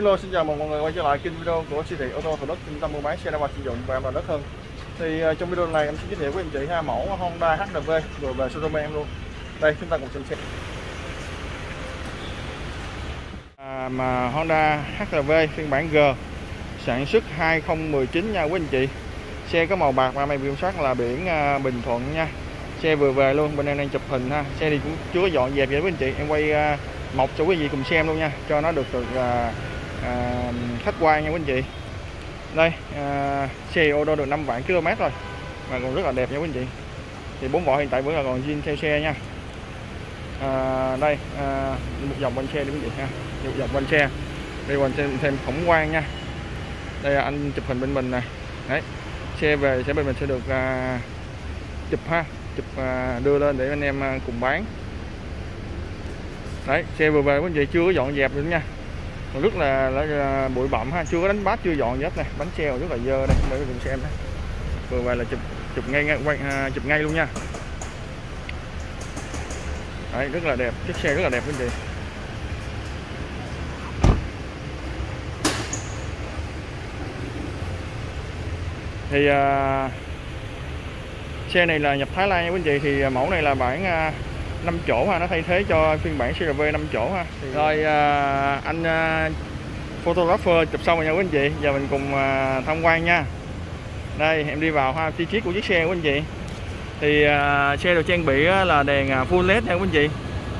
Hello, xin chào mọi người quay trở lại kênh video của siêu thị ô tô Thủ Đức, trung tâm mua bán xe đa hoạt sử dụng và em là Đức Hưng. Thì trong video này em sẽ giới thiệu với anh chị hai mẫu Honda HRV rồi về showroom em luôn. Đây, chúng ta cùng xem xe. Honda HRV phiên bản G sản xuất 2019 nha quý anh chị. Xe có màu bạc và mày kiểm soát là biển Bình Thuận nha. Xe vừa về luôn, bên em đang chụp hình ha. Xe thì cũng chưa dọn dẹp vậy quý anh chị. Em quay mộc cho quý vị cùng xem luôn nha, cho nó được khách quan nha quý anh chị. Đây, xe ô tô được 5 vạn km rồi mà còn rất là đẹp nha quý anh chị. Thì 4 vỏ hiện tại vẫn là còn zin theo xe nha. Đây, một dòng quanh xe đi quý vị ha, một dòng quanh xe. Đây quanh xe thêm khổng quan nha. Đây là anh chụp hình bên mình nè. Đấy, xe về sẽ bên mình sẽ được chụp ha, chụp đưa lên để anh em cùng bán. Đấy, xe vừa về quý anh chị chưa có dọn dẹp nữa nha. Còn rất là bụi bặm ha, chưa có đánh bát, chưa dọn gì hết nè, bánh xe còn rất là dơ đây, để cùng xem đây. Vừa về là chụp ngay luôn nha. Đấy, rất là đẹp, chiếc xe rất là đẹp quý anh chị. Thì xe này là nhập Thái Lan nha quý anh chị, thì mẫu này là bản 5 chỗ ha, nó thay thế cho phiên bản CRV 5 chỗ ha. Thì rồi anh photographer chụp xong rồi nha quý anh chị, giờ mình cùng tham quan nha. Đây em đi vào ha, chi tiết của chiếc xe của anh chị. Thì xe được trang bị là đèn full led nha quý anh chị,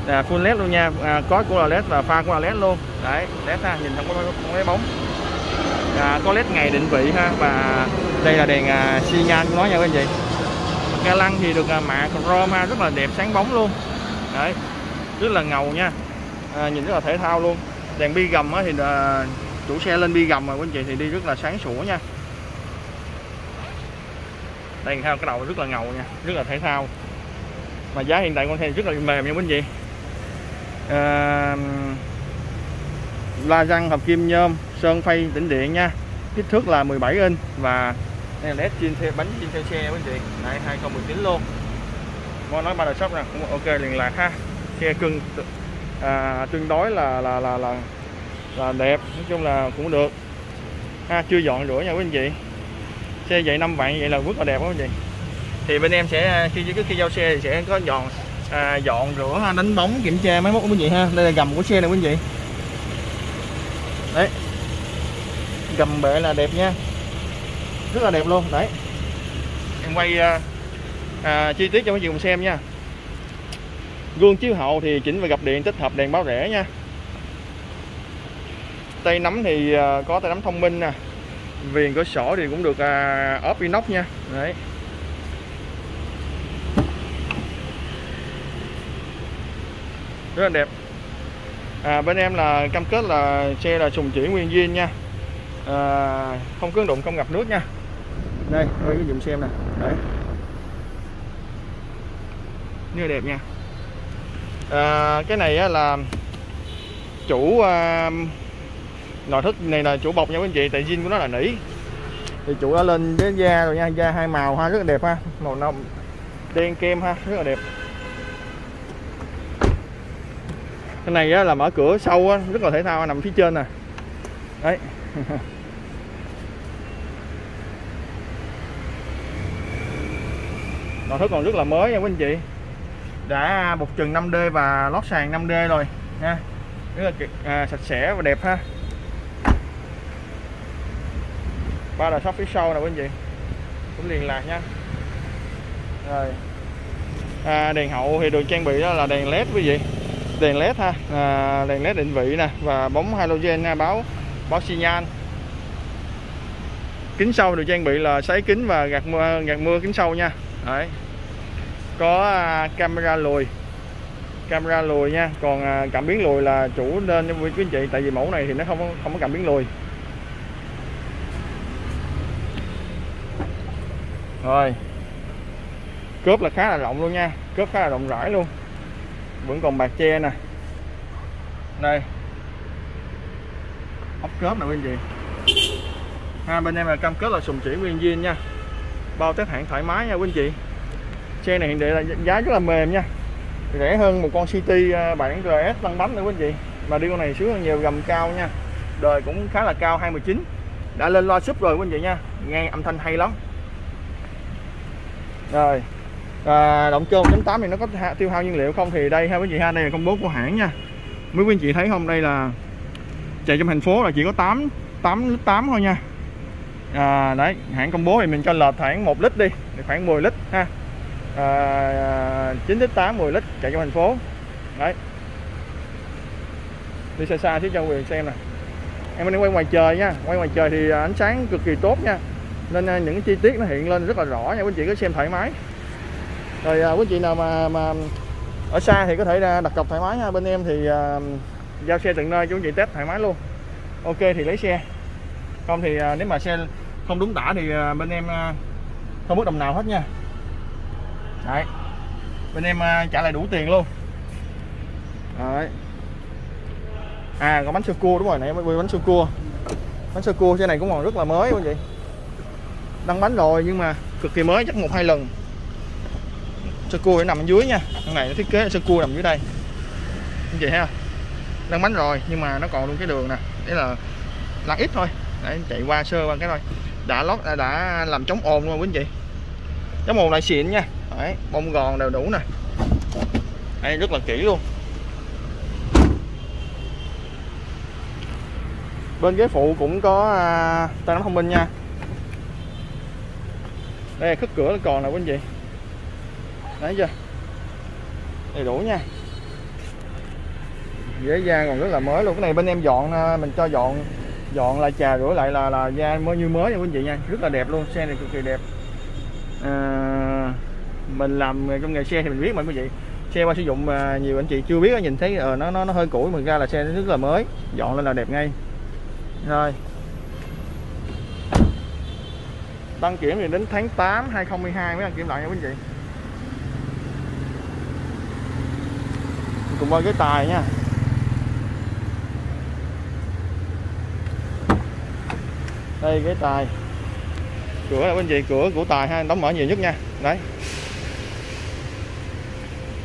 là full led luôn nha, có cũng là led và pha cũng là led luôn. Đấy, led ha, nhìn không thấy bóng. Có led ngày định vị ha, và đây là đèn xi nhan của nó nha quý anh chị. Ga lăng thì được mạ chrome ha, rất là đẹp, sáng bóng luôn. Đấy, rất là ngầu nha, nhìn rất là thể thao luôn. Đèn bi gầm thì chủ xe lên bi gầm mà quý anh chị, thì đi rất là sáng sủa nha. Đèn theo cái đầu rất là ngầu nha, rất là thể thao. Mà giá hiện tại con xe rất là mềm nha quý anh chị. La răng hợp kim nhôm, sơn phay tĩnh điện nha. Kích thước là 17 inch và đây là led trên xe, bánh trên theo xe quý anh chị. Đấy, 2019 luôn. Mo nói ba đời shop nè, cũng ok liền lạc ha. Xe cưng tương đối là đẹp, nói chung là cũng được. Ha, chưa dọn rửa nha quý anh chị. Xe vậy 5 vạn vậy là rất là đẹp quá quý anh chị. Thì bên em sẽ khi giao xe thì sẽ có dọn rửa, đánh bóng, kiểm tra máy móc quý anh chị ha. Đây là gầm của xe này quý anh chị. Đấy. Gầm bệ là đẹp nha, rất là đẹp luôn. Đấy, em quay chi tiết cho mấy chị cùng xem nha. Gương chiếu hậu thì chỉnh và gập điện, tích hợp đèn báo rẽ nha. Tay nắm thì có tay nắm thông minh nè. Viền cửa sổ thì cũng được ốp inox nha. Đấy, rất là đẹp. Bên em là cam kết là xe là sùng chỉ nguyên zin nha, không cứng đụng, không ngập nước nha. Đây, quay cái dùm xem nè. Đấy, như đẹp nha. Cái này á, là chủ nội thất này là chủ bọc nha quý anh chị, tại zin của nó là nỉ. Thì chủ đã lên với da rồi nha, da hai màu ha, rất là đẹp ha, màu nâu đen kem ha, rất là đẹp. Cái này á, là mở cửa sau á, rất là thể thao, nằm phía trên nè. Đấy. Nội thất còn rất là mới nha quý anh chị. Đã bọc trần 5D và lót sàn 5D rồi nha. Rất là sạch sẽ và đẹp ha. Ba đà shop phía sau nè quý anh chị, cũng liên lạc nha. Rồi. Đèn hậu thì được trang bị đó là đèn led quý vị. Đèn led ha, đèn led định vị nè, và bóng halogen ha, báo xi nhan. Kính sau được trang bị là sấy kính và gạt mưa kính sau nha. Đấy, có camera lùi nha, còn cảm biến lùi là chủ nên cho quý anh chị, tại vì mẫu này thì nó không có cảm biến lùi. Rồi, cốp là khá là rộng luôn nha, cốp khá là rộng rãi luôn, vẫn còn bạc che nè. Đây, ốc cốp nè quý anh chị. Ha, bên em là cam kết là sùng chỉ nguyên zin nha, bao test hãng thoải mái nha quý anh chị. Xe này hiện tại là giá rất là mềm nha, rẻ hơn một con City bản RS lăn bánh nữa quý anh chị, mà đi con này sướng hơn nhiều, gầm cao nha, đời cũng khá là cao, 219. Đã lên loa sub rồi quý anh chị nha, nghe âm thanh hay lắm. Rồi động cơ 1.8 thì nó có tiêu hao nhiên liệu không thì đây ha quý anh chị ha, đây là công bố của hãng nha. Mấy quý anh chị thấy không, đây là chạy trong thành phố là chỉ có 8 lít 8 thôi nha. Đấy, hãng công bố thì mình cho lệch khoảng 1 lít đi, khoảng 10 lít ha. 9 lít 8, 10 lít chạy trong thành phố. Đấy. Đi xa xa xíu cho quý vị xem nè. Em đang quay ngoài trời nha, quay ngoài trời thì ánh sáng cực kỳ tốt nha. Nên những chi tiết nó hiện lên rất là rõ nha, quý anh chị cứ xem thoải mái. Rồi quý anh chị nào mà ở xa thì có thể đặt cọc thoải mái nha, bên em thì giao xe tận nơi cho quý anh chị test thoải mái luôn. Ok thì lấy xe, không thì nếu mà xe không đúng tả thì bên em không mất đồng nào hết nha. Đấy, bên em trả lại đủ tiền luôn. Đấy. À còn bánh sơ cua, đúng rồi, nãy em quên bánh sơ cua. Bánh sơ cua xe này cũng còn rất là mới luôn vậy. Đăng bánh rồi nhưng mà cực kỳ mới, chắc 1-2 lần. Sơ cua nó nằm ở dưới nha. Con này nó thiết kế sơ cua nằm dưới đây. Như vậy ha. Đăng bánh rồi nhưng mà nó còn luôn cái đường nè. Đấy là lăn ít thôi. Đấy, chạy qua sơ qua cái thôi. Đã lót đã làm chống ồn luôn quý anh chị. Chống ồn lại xịn nha. Đấy, bông gòn đều đủ nè. Đây rất là kỹ luôn. Bên ghế phụ cũng có tay nắm thông minh nha. Đây khớp cửa còn nè quý anh chị. Đấy chưa? Đầy đủ nha. Ghế da còn rất là mới luôn. Cái này bên em dọn, mình cho dọn lại chà rửa lại là da mới như mới nha quý anh chị nha. Rất là đẹp luôn, xe này cực kỳ đẹp. Mình làm trong nghề xe thì mình biết mà quý vị, xe qua sử dụng mà nhiều anh chị chưa biết, nhìn thấy nó hơi cũ mà ra là xe nó rất là mới, dọn lên là đẹp ngay. Rồi đăng kiểm thì đến tháng 8 2012 mới đăng kiểm lại nha quý vị. Cùng qua ghế tài nha. Đây ghế tài, cửa là quý vị, cửa của tài ha, đóng mở nhiều nhất nha. Đấy,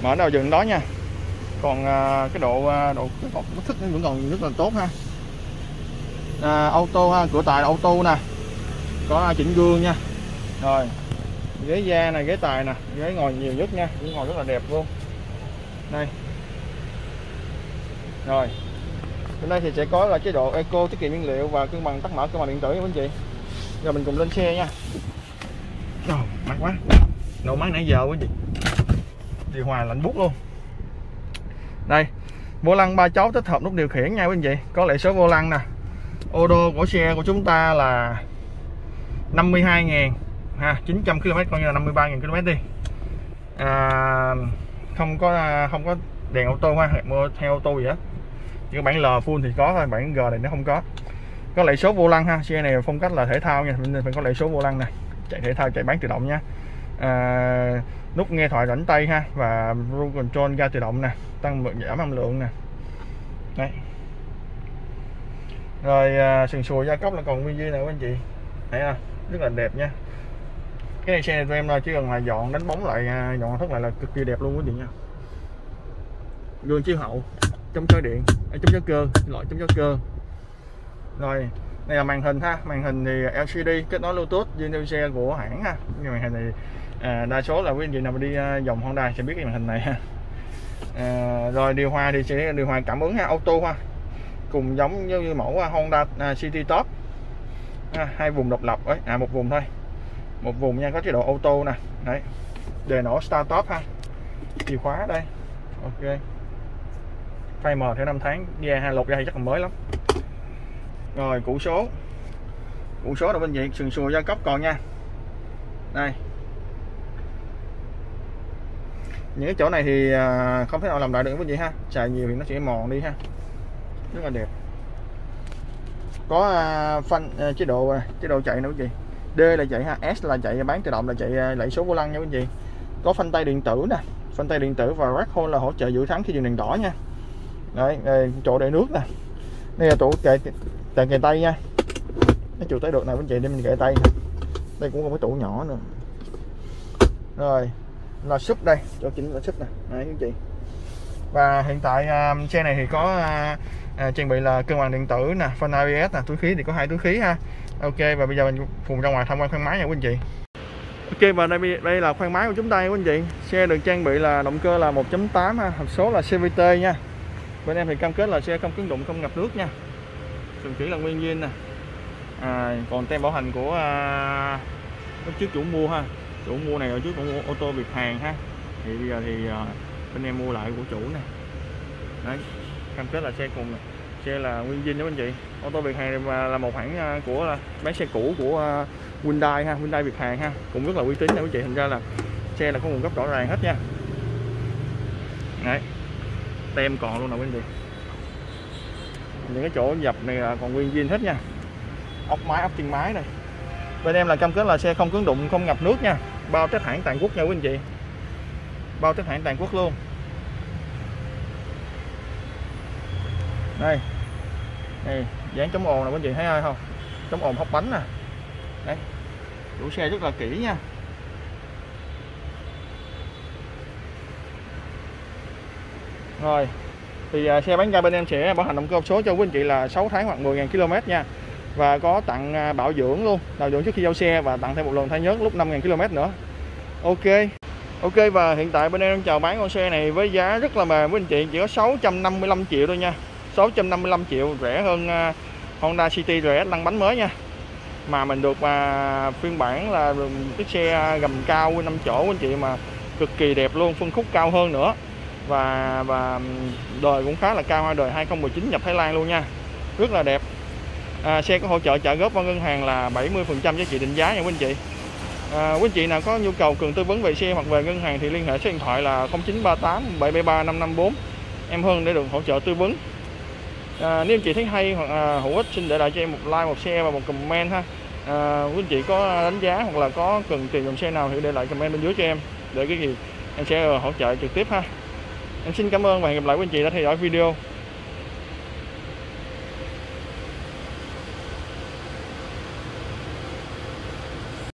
mở đầu dừng đó nha. Còn cái độ kích thích vẫn còn rất là tốt ha. Ô tô ha, cửa tài là ô tô nè, có chỉnh gương nha. Rồi ghế da này, ghế tài nè, ghế ngồi nhiều nhất nha, ghế ngồi rất là đẹp luôn. Đây rồi bên đây thì sẽ có là chế độ eco, tiết kiệm nhiên liệu và cân bằng tắt mở cân bằng điện tử nha quý anh chị. Giờ mình cùng lên xe nha. Trời mát quá, nổ mát nãy giờ quý anh chị, điều hòa lạnh buốt luôn. Đây vô lăng 3 chấu tích hợp nút điều khiển nha quý anh chị, có lệ số vô lăng nè. Ô đô của xe của chúng ta là 52.000 ha, 900 km coi như là 53.000 km đi. Không có đèn ô tô ha, mua theo ô tô gì hết. Chứ bản L full thì có thôi, bản G này nó không có. Có lệ số vô lăng ha, xe này phong cách là thể thao nha, mình phải có lệ số vô lăng này, chạy thể thao, chạy bán tự động nha. Nút nghe thoại rảnh tay ha, và cruise control ga tự động nè, tăng giảm âm lượng nè. Đấy. Rồi sườn sùi gia cốc là còn nguyên viên này quý anh chị. Thấy không? Rất là đẹp nha. Cái này xe này tụi em chỉ cần là dọn đánh bóng lại, dọn thất lại là cực kỳ đẹp luôn quý anh chị nha. Gương chiếu hậu, chống chói điện, chống chói cơ, loại chống chói cơ. Rồi, đây là màn hình ha, màn hình thì LCD kết nối Bluetooth với theo xe của hãng ha. Nhưng màn hình thì đa số là quý anh chị nào mà đi dòng Honda sẽ biết cái màn hình này ha. Rồi điều hòa thì sẽ điều hòa cảm ứng ha, auto ha. Cùng giống như mẫu Honda City Top ha, hai vùng độc lập ấy, một vùng thôi, một vùng nha, có chế độ ô tô nè. Đấy, đề nổ Start Top ha, chìa khóa đây. Ok, phai mờ theo năm tháng, da ha, lột da chắc là mới lắm. Rồi củ số, củ số là bên diện sườn sùi gia cốc còn nha. Đây những cái chỗ này thì không thể nào làm lại được bên gì ha, xài nhiều thì nó sẽ mòn đi ha, rất là đẹp. Có phanh, chế độ chạy nữa quý vị, D là chạy ha, S là chạy bán tự động, là chạy lẫy số vô lăng nha quý vị. Có phanh tay điện tử nè, phanh tay điện tử và rack hold là hỗ trợ giữ thắng khi dừng đèn đỏ nha. Đấy, đây chỗ để nước nè, đây là chỗ kệ tay nha, nó chịu tới được này quý vị, để mình kệ tay. Đây cũng có cái tủ nhỏ nữa. Rồi là súp đây, chỗ chỉnh là súp nè, quý vị. Và hiện tại xe này thì có trang bị là cân bằng điện tử nè, phanh ABS nè, túi khí thì có 2 túi khí ha. Ok, và bây giờ mình cùng ra ngoài tham quan khoang máy nha quý anh chị. Ok, và đây là khoang máy của chúng ta nha quý anh chị. Xe được trang bị là động cơ là 1.8 ha, hộp số là CVT nha. Bên em thì cam kết là xe không cứng đụng, không ngập nước nha. Sườn chỉ là nguyên zin nè. Còn tem bảo hành của lúc trước chủ mua ha. Chủ mua này ở trước cũng Ô tô Việt Hàn ha. Thì bây giờ thì bên em mua lại của chủ nè. Đấy, cam kết là xe cùng này. Xe là nguyên zin đó anh chị. Ô tô Việt Hàn là một hãng của bán xe cũ của Hyundai ha, Hyundai Việt Hàn ha, cũng rất là uy tín nè quý chị. Thành ra là xe là có nguồn gốc rõ ràng hết nha. Đấy, tem còn luôn nè quý anh chị. Những cái chỗ dập này là còn nguyên zin hết nha. Ốc máy, ốc chân máy này. Bên em là cam kết là xe không cứng đụng, không ngập nước nha. Bao test hãng toàn quốc nha quý anh chị. Bao test hãng toàn quốc luôn. Đây, đây dán chống ồn nè quý anh chị, thấy ai không? Chống ồn hốc bánh nè. Đấy, chủ xe rất là kỹ nha. Rồi, thì xe bán ra bên em sẽ bảo hành động cơ số cho quý anh chị là 6 tháng hoặc 10.000 km nha. Và có tặng bảo dưỡng luôn, bảo dưỡng trước khi giao xe và tặng thêm một lần thay nhớt lúc 5.000 km nữa. Ok, và hiện tại bên em đang chào bán con xe này với giá rất là mềm với anh chị, chỉ có 655 triệu thôi nha. 655 triệu rẻ hơn Honda City rẻ lăn bánh mới nha. Mà mình được phiên bản là cái xe gầm cao 5 chỗ anh chị, mà cực kỳ đẹp luôn, phân khúc cao hơn nữa. Và đời cũng khá là cao, đời 2019 nhập Thái Lan luôn nha. Rất là đẹp. Xe có hỗ trợ trả góp qua ngân hàng là 70% giá trị định giá nha quý anh chị. Quý anh chị nào có nhu cầu cần tư vấn về xe hoặc về ngân hàng thì liên hệ số điện thoại là 0938 773 554 em Hưng để được hỗ trợ tư vấn. Nếu anh chị thấy hay hoặc hữu ích xin để lại cho em một like, một share và một comment ha. Quý anh chị có đánh giá hoặc là có cần tìm dòng xe nào thì để lại comment bên dưới cho em, để cái gì em sẽ hỗ trợ trực tiếp ha. Em xin cảm ơn và hẹn gặp lại quý anh chị đã theo dõi video.